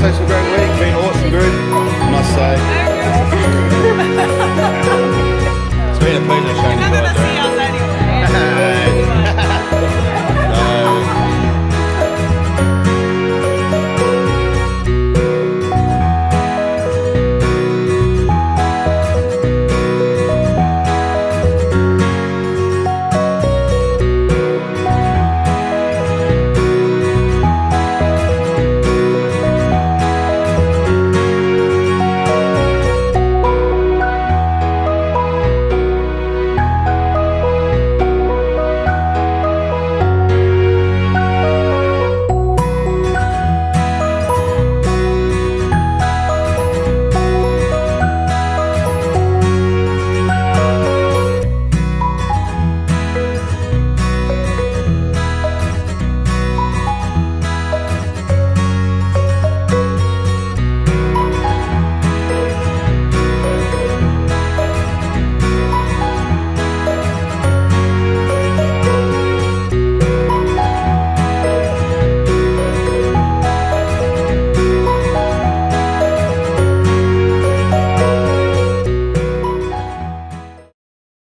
session.